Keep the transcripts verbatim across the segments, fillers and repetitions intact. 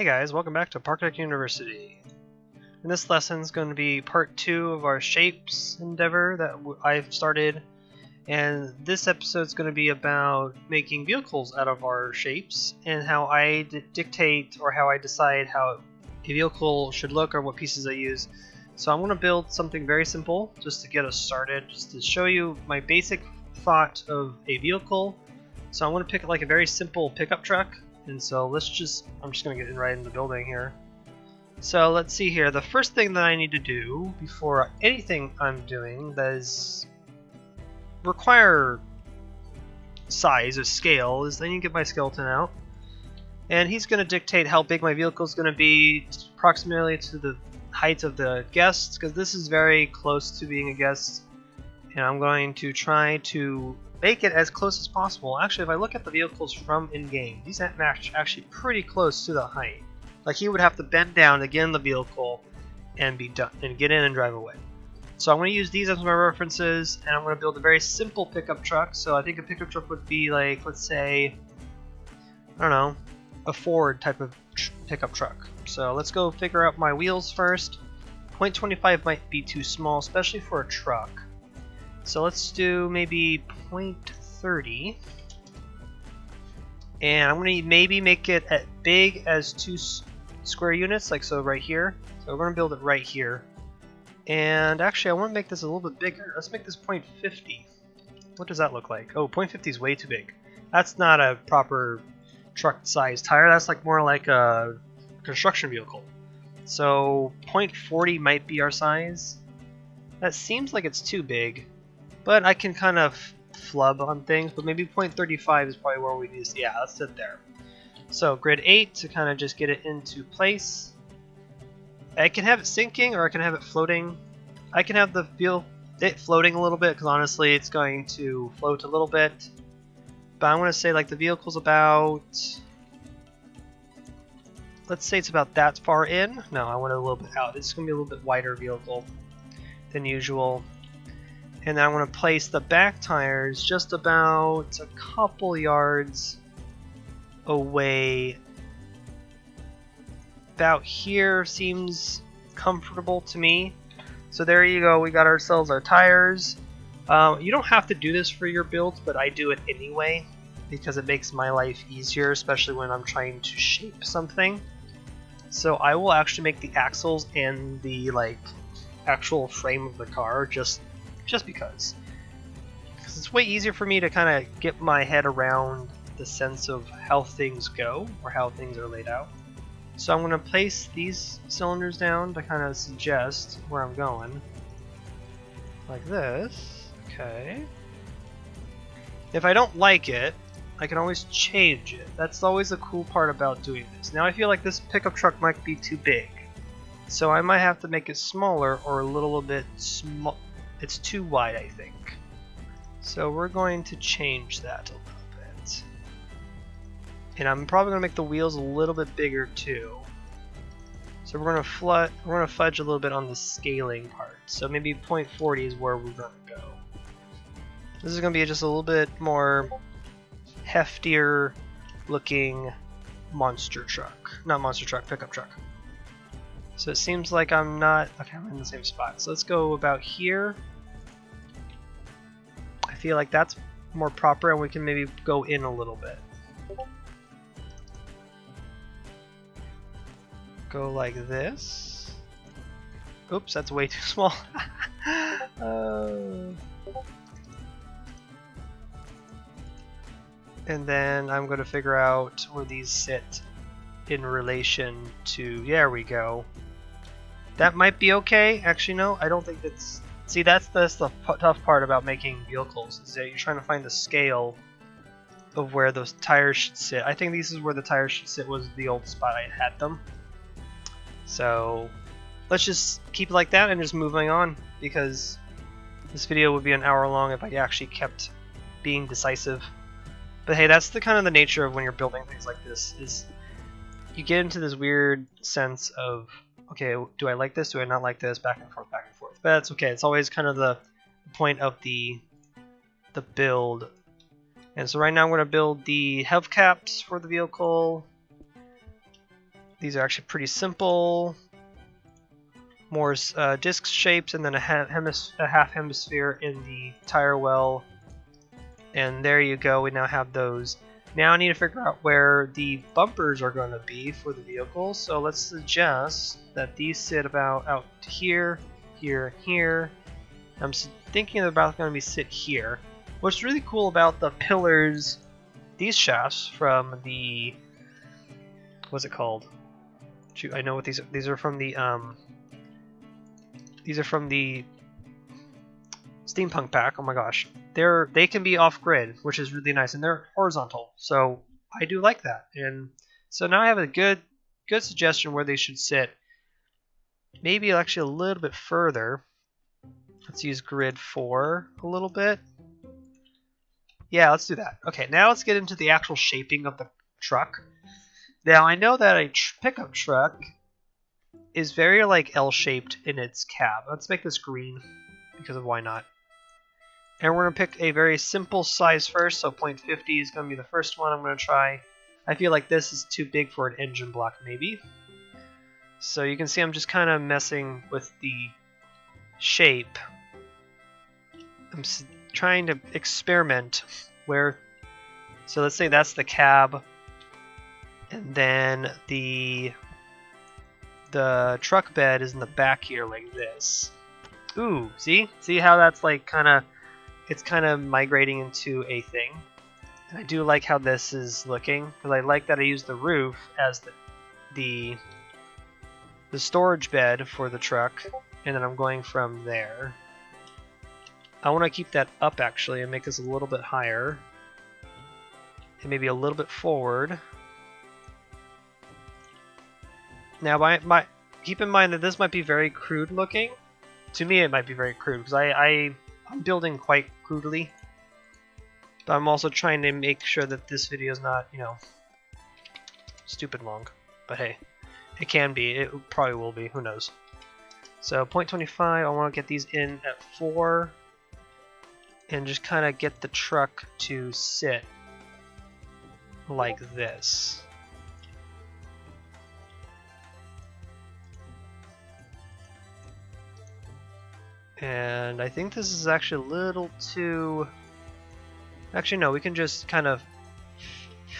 Hey guys, welcome back to Parkitect University. And this lesson's going to be part two of our shapes endeavor that I've started. And this episode's going to be about making vehicles out of our shapes and how I dictate or how I decide how a vehicle should look or what pieces I use. So I'm going to build something very simple just to get us started, just to show you my basic thought of a vehicle. So I'm going to pick like a very simple pickup truck. And so let's just, I'm just going to get in right in the building here. So let's see here. The first thing that I need to do before anything I'm doing that is require size or scale is I need to get my skeleton out. And he's going to dictate how big my vehicle is going to be approximately to the height of the guest, because this is very close to being a guest. And I'm going to try to make it as close as possible. Actually, if I look at the vehicles from in-game, these match actually pretty close to the height. Like he would have to bend down to get in the vehicle and be done, and get in and drive away. So I'm going to use these as my references, and I'm going to build a very simple pickup truck. So I think a pickup truck would be like, let's say, I don't know, a Ford type of tr pickup truck. So let's go figure out my wheels first. zero point two five might be too small, especially for a truck. So let's do maybe zero point three zero, and I'm going to maybe make it as big as two square units, like so right here. So we're going to build it right here. And actually I want to make this a little bit bigger. Let's make this zero point five zero. What does that look like? Oh, zero point five zero is way too big. That's not a proper truck size tire. That's like more like a construction vehicle. So zero point four zero might be our size. That seems like it's too big, but I can kind of flub on things, but maybe zero point three five is probably where we need to, yeah, let's sit there. So grid eight to kind of just get it into place. I can have it sinking or I can have it floating. I can have the feel it floating a little bit because honestly it's going to float a little bit. But I want to say like the vehicle's about, let's say it's about that far in. No, I want it a little bit out. It's going to be a little bit wider vehicle than usual. And then I want to place the back tires just about a couple yards away. About here seems comfortable to me. So there you go, we got ourselves our tires. Um, you don't have to do this for your builds, but I do it anyway because it makes my life easier, especially when I'm trying to shape something. So I will actually make the axles and the like actual frame of the car just just because. Because it's way easier for me to kind of get my head around the sense of how things go or how things are laid out. So I'm going to place these cylinders down to kind of suggest where I'm going. Like this. Okay. If I don't like it, I can always change it. That's always the cool part about doing this. Now I feel like this pickup truck might be too big. So I might have to make it smaller or a little bit small. It's too wide, I think. So we're going to change that a little bit. And I'm probably going to make the wheels a little bit bigger too. So we're going to flood, we're going to fudge a little bit on the scaling part. So maybe zero point four zero is where we're going to go. This is going to be just a little bit more heftier looking monster truck. Not monster truck, pickup truck. So it seems like I'm not, okay, I'm in the same spot. So let's go about here. I feel like that's more proper and we can maybe go in a little bit. Go like this. Oops, that's way too small. uh, and then I'm gonna figure out where these sit in relation to, there we go. That might be okay. Actually, no, I don't think that's... See, that's, that's the tough part about making vehicles, is that you're trying to find the scale of where those tires should sit. I think this is where the tires should sit was the old spot I had them. So let's just keep it like that and just moving on, because this video would be an hour long if I actually kept being decisive. But hey, that's the kind of the nature of when you're building things like this, is you get into this weird sense of, okay, do I like this? Do I not like this? Back and forth, back and forth. But that's okay. It's always kind of the point of the the build. And so right now I'm going to build the hubcaps for the vehicle. These are actually pretty simple. More uh, disc shapes, and then a, hemis a half hemisphere in the tire well. And there you go, we now have those. Now I need to figure out where the bumpers are going to be for the vehicle. So let's suggest that these sit about out here, here, and here. I'm thinking about going to be sit here. What's really cool about the pillars, these shafts from the, what's it called? Shoot, I know what these are. These are from the um. These are from the Steampunk pack. Oh my gosh, they're they can be off-grid, which is really nice, and they're horizontal. So I do like that, and so now I have a good good suggestion where they should sit. Maybe actually a little bit further. Let's use grid four a little bit. Yeah, let's do that. Okay, now let's get into the actual shaping of the truck. Now I know that a tr pickup truck is very like L-shaped in its cab. Let's make this green because of why not. And we're gonna pick a very simple size first, so point fifty is gonna be the first one I'm gonna try. I feel like this is too big for an engine block maybe. So you can see I'm just kind of messing with the shape. I'm trying to experiment where, so let's say that's the cab, and then the the truck bed is in the back here like this. Ooh, see? See how that's like kind of, it's kind of migrating into a thing. And I do like how this is looking, because I like that I use the roof as the, the the storage bed for the truck, and then I'm going from there. I want to keep that up actually and make this a little bit higher. And maybe a little bit forward. Now, my, my, keep in mind that this might be very crude looking. To me, it might be very crude, because I, I, I'm building quite crudely. But I'm also trying to make sure that this video is not, you know, stupid long. But hey, it can be. It probably will be. Who knows? So, point twenty-five, I want to get these in at four. And just kind of get the truck to sit like this. And I think this is actually a little too... Actually, no, we can just kind of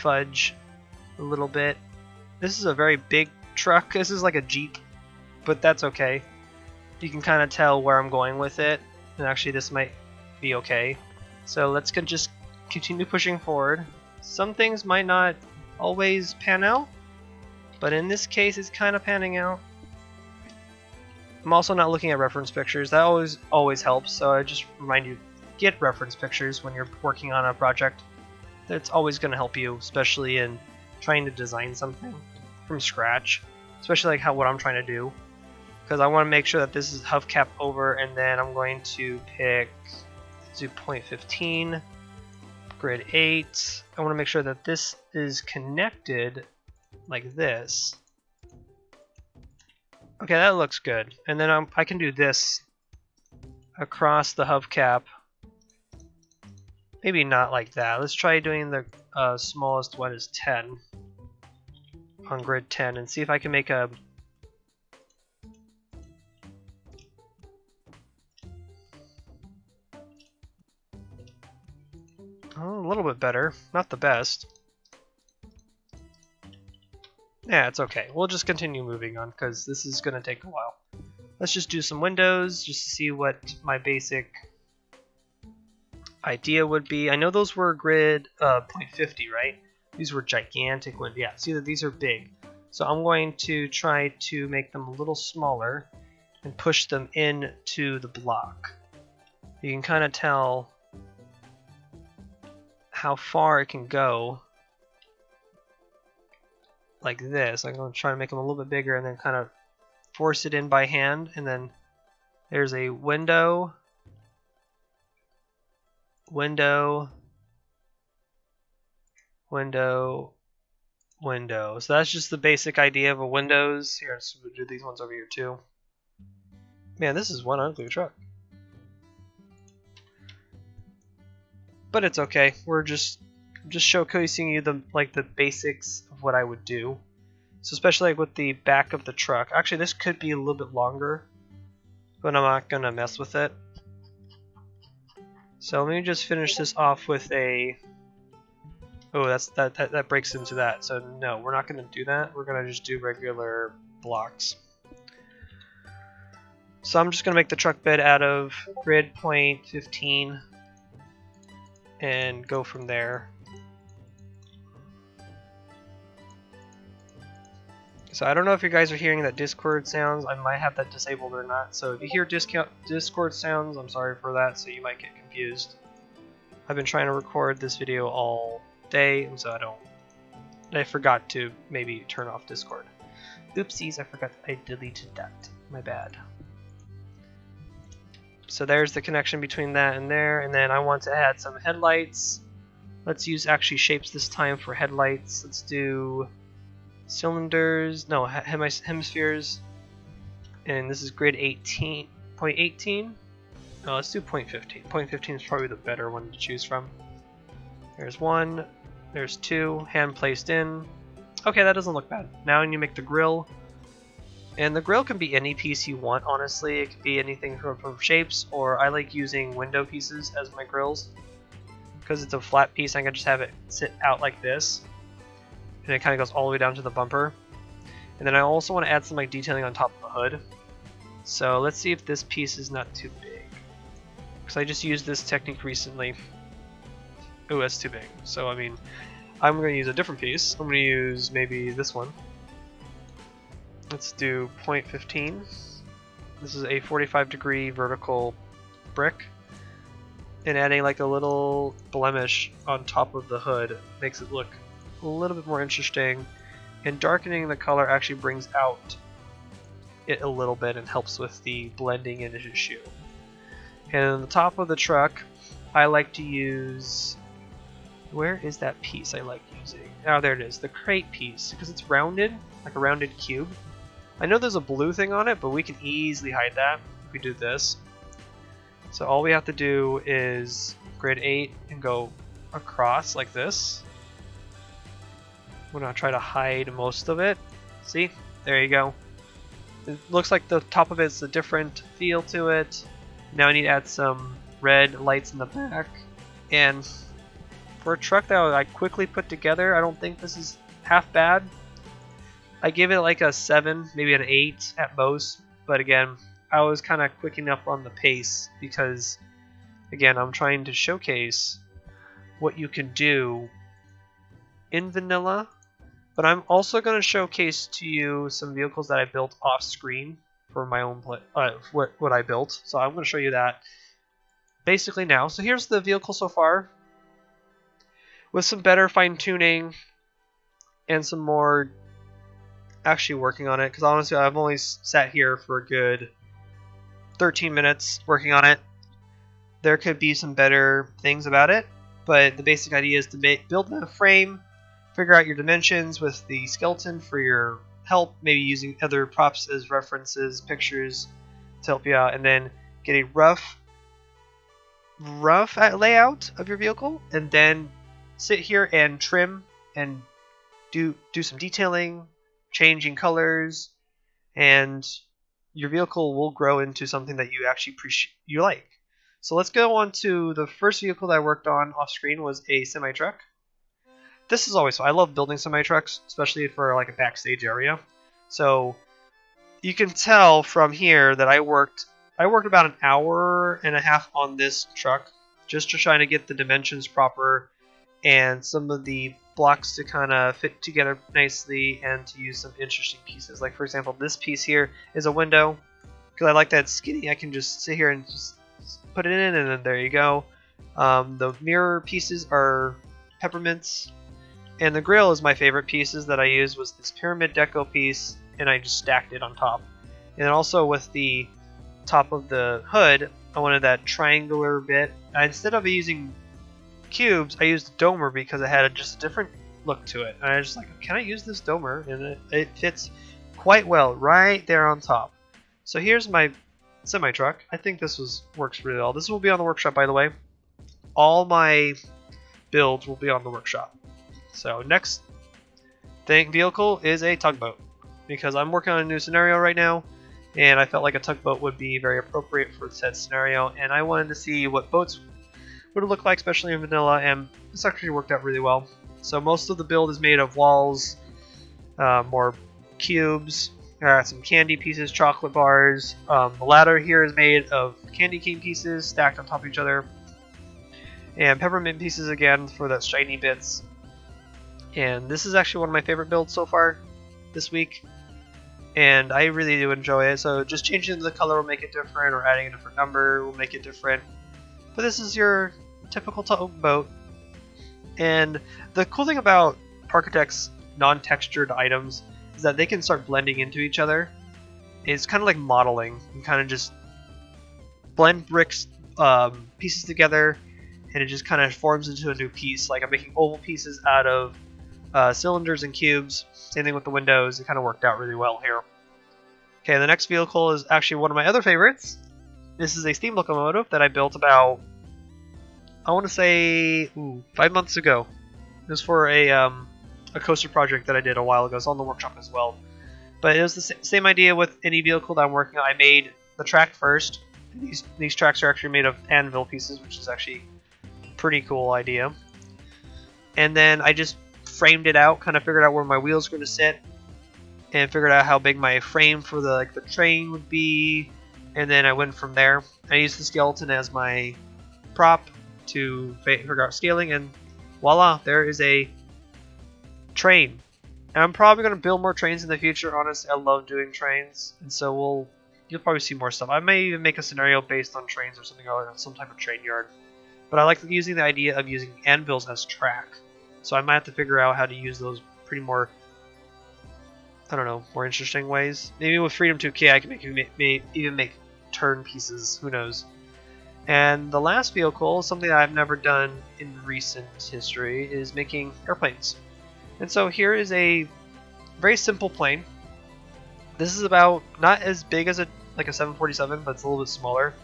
fudge a little bit. This is a very big truck. This is like a Jeep, but that's okay. You can kind of tell where I'm going with it. And actually, this might be okay. So let's just continue pushing forward. Some things might not always pan out, but in this case, it's kind of panning out. I'm also not looking at reference pictures. That always always helps, so I just remind you, get reference pictures when you're working on a project. That's always going to help you, especially in trying to design something from scratch, especially like how what I'm trying to do, because I want to make sure that this is hubcap over, and then I'm going to pick let's do point fifteen, grid eight. I want to make sure that this is connected like this. Okay, that looks good. And then I'm, I can do this across the hubcap. Maybe not like that. Let's try doing the uh, smallest one is ten on grid ten and see if I can make a... Oh, a little bit better. Not the best. Yeah, it's okay. We'll just continue moving on because this is going to take a while. Let's just do some windows just to see what my basic idea would be. I know those were grid uh, point fifty, right? These were gigantic windows. Yeah, see that these are big. So I'm going to try to make them a little smaller and push them into the block. You can kind of tell how far it can go. Like this. I'm going to try to make them a little bit bigger and then kind of force it in by hand. And then there's a window. Window. Window. Window. So that's just the basic idea of a windows. Here, let's do these ones over here too. Man, this is one ugly truck. But it's okay. We're just... just showcasing you the like the basics of what I would do, So especially like with the back of the truck. Actually, this could be a little bit longer, but I'm not gonna mess with it. So let me just finish this off with a. Oh, that's that, that that breaks into that. So no, we're not gonna do that. We're gonna just do regular blocks. So I'm just gonna make the truck bed out of grid point fifteen and go from there. So I don't know if you guys are hearing that Discord sounds. I might have that disabled or not. So if you hear discount Discord sounds, I'm sorry for that. So you might get confused. I've been trying to record this video all day, and so I don't. I forgot to maybe turn off Discord. Oopsies! I forgot I deleted that. My bad. So there's the connection between that and there, and then I want to add some headlights. Let's use actually shapes this time for headlights. Let's do. Cylinders, no, hemispheres, and this is grid eighteen, point eighteen. No, let's do point fifteen. point fifteen is probably the better one to choose from. There's one, there's two, hand placed in. Okay, that doesn't look bad. Now you make the grill, and the grill can be any piece you want, honestly. It could be anything from, from shapes, or I like using window pieces as my grills because it's a flat piece. I can just have it sit out like this. And it kind of goes all the way down to the bumper. And then I also want to add some like detailing on top of the hood. So let's see if this piece is not too big. Because I just used this technique recently. Oh, that's too big. So I mean, I'm going to use a different piece. I'm going to use maybe this one. Let's do point fifteen. This is a forty-five degree vertical brick. And adding like a little blemish on top of the hood makes it look a little bit more interesting, and darkening the color actually brings out it a little bit and helps with the blending in his shoe. And on the top of the truck, I like to use, where is that piece I like using? Oh, there it is, the crate piece, because it's rounded, like a rounded cube. I know there's a blue thing on it, but we can easily hide that if we do this. So all we have to do is grid eight and go across like this. We're gonna try to hide most of it. See, there you go. It looks like the top of it's a different feel to it. Now I need to add some red lights in the back. And for a truck that I quickly put together, I don't think this is half bad. I give it like a seven, maybe an eight at most. But again, I was kind of quicking up on the pace because, again, I'm trying to showcase what you can do in vanilla. But I'm also going to showcase to you some vehicles that I built off screen for my own play, uh, what, what I built. So I'm going to show you that basically now. So here's the vehicle so far with some better fine tuning and some more actually working on it. Because honestly, I've only sat here for a good thirteen minutes working on it. There could be some better things about it, but the basic idea is to make, build the frame, figure out your dimensions with the skeleton for your help, maybe using other props as references, pictures to help you out, and then get a rough rough layout of your vehicle, and then sit here and trim and do do some detailing, changing colors, and your vehicle will grow into something that you actually appreciate, you like. So let's go on to the first vehicle that I worked on off screen was a semi-truck. This is always fun. I love building semi-trucks, especially for like a backstage area. So you can tell from here that I worked I worked about an hour and a half on this truck just to try to get the dimensions proper and some of the blocks to kind of fit together nicely and to use some interesting pieces. Like for example, this piece here is a window because I like that it's skinny. I can just sit here and just put it in, and then there you go. Um, the mirror pieces are peppermints. And the grill is my favorite pieces that I used was this pyramid deco piece, and I just stacked it on top. And also with the top of the hood, I wanted that triangular bit. I, instead of using cubes, I used a domer because it had a, just a different look to it. And I was just like, can I use this domer? And it, it fits quite well right there on top. So here's my semi-truck. I think this was works really well. This will be on the workshop, by the way. All my builds will be on the workshop. So next thing vehicle is a tugboat, because I'm working on a new scenario right now, and I felt like a tugboat would be very appropriate for said scenario, and I wanted to see what boats would look like, especially in vanilla, and this actually worked out really well. So most of the build is made of walls, uh, more cubes, uh, some candy pieces, chocolate bars. Um, the ladder here is made of candy cane pieces stacked on top of each other, and peppermint pieces again for that shiny bits. And this is actually one of my favorite builds so far this week, and I really do enjoy it. So just changing the color will make it different, or adding a different number will make it different. But this is your typical tugboat. And the cool thing about Parkitect's non-textured items is that they can start blending into each other. It's kind of like modeling. You kind of just blend bricks, um, pieces together, and it just kind of forms into a new piece. Like I'm making oval pieces out of uh, cylinders and cubes. Same thing with the windows. It kind of worked out really well here. Okay, the next vehicle is actually one of my other favorites. This is a steam locomotive that I built about, I want to say, ooh, five months ago. It was for a um, a coaster project that I did a while ago. It's on the workshop as well. But it was the same idea with any vehicle that I'm working on. I made the track first. These, these tracks are actually made of anvil pieces, which is actually a pretty cool idea. And then I just framed it out, kind of figured out where my wheels are going to sit, and figured out how big my frame for the, like, the train would be. And then I went from there. I used the skeleton as my prop to figure out scaling, and voila, there is a train. And I'm probably going to build more trains in the future. Honestly, I love doing trains, and so we'll you'll probably see more stuff. I may even make a scenario based on trains or something, or some type of train yard. But I like using the idea of using anvils as track, so I might have to figure out how to use those pretty more, I don't know, more interesting ways. Maybe with Freedom two K I can make, make, even make turn pieces, who knows. And the last vehicle, something that I've never done in recent history, is making airplanes. And so here is a very simple plane. This is about not as big as a like a seven forty-seven, but it's a little bit smaller.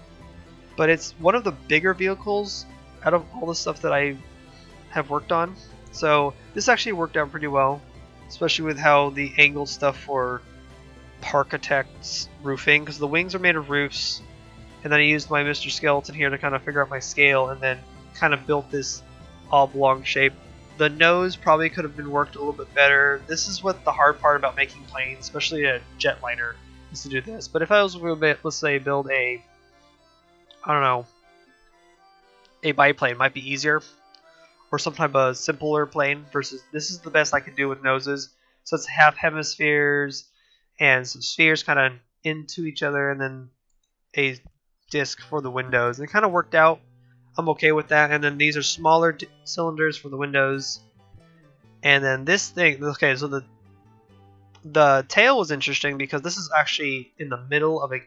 But it's one of the bigger vehicles out of all the stuff that I have worked on. So this actually worked out pretty well, especially with how the angled stuff for Parkitect's roofing, because the wings are made of roofs. And then I used my Mister Skeleton here to kind of figure out my scale, and then kind of built this oblong shape. The nose probably could have been worked a little bit better. This is what the hard part about making planes, especially a jetliner, is to do this. But if I was a little bit, let's say, build a, I don't know, a biplane might be easier, or sometimes a simpler plane. Versus this is the best I could do with noses. So it's half hemispheres and some spheres kind of into each other, and then a disc for the windows. It kind of worked out. I'm okay with that. And then these are smaller cylinders for the windows. And then this thing, okay, so the the tail was interesting because this is actually in the middle of a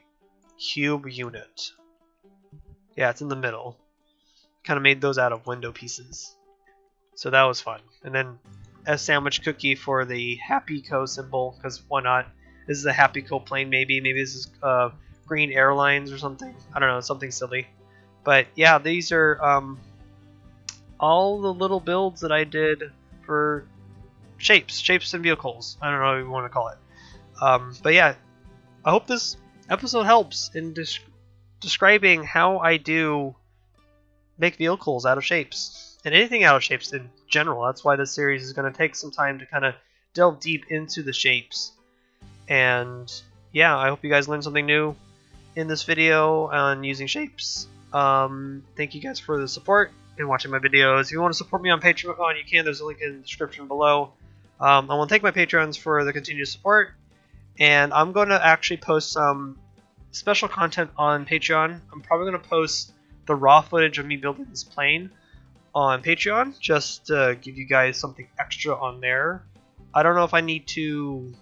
cube unit. Yeah, it's in the middle. Kind of made those out of window pieces, so that was fun. And then a sandwich cookie for the Happy Co symbol, because why not? This is a Happy Co plane. Maybe maybe this is uh Green Airlines or something. I don't know, something silly. But yeah, these are um, all the little builds that I did for shapes, shapes and vehicles. I don't know what you want to call it. Um, but yeah, I hope this episode helps in des describing how I do make vehicles out of shapes, and anything out of shapes in general. That's why this series is going to take some time to kind of delve deep into the shapes. And yeah, I hope you guys learned something new in this video on using shapes. Um, thank you guys for the support and watching my videos. If you want to support me on Patreon, you can. There's a link in the description below. Um, I want to thank my Patreons for the continued support, and I'm going to actually post some special content on Patreon. I'm probably going to post the raw footage of me building this plane on Patreon, just to give you guys something extra on there. I don't know if I need to...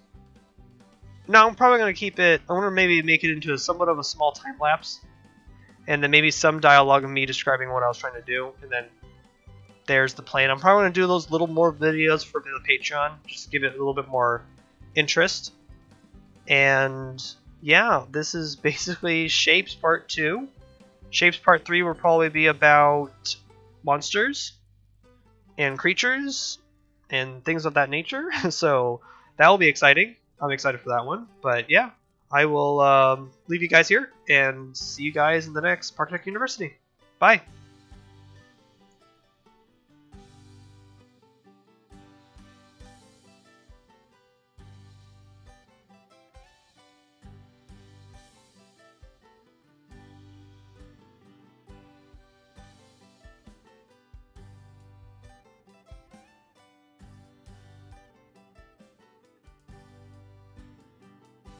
No, I'm probably going to keep it, I want to maybe make it into a somewhat of a small time lapse, and then maybe some dialogue of me describing what I was trying to do, and then there's the plane. I'm probably going to do those little more videos for the Patreon, just to give it a little bit more interest. And yeah, this is basically Shapes Part two. Shapes Part three will probably be about monsters and creatures and things of that nature. So that will be exciting. I'm excited for that one. But yeah, I will um, leave you guys here and see you guys in the next Parkitect University. Bye.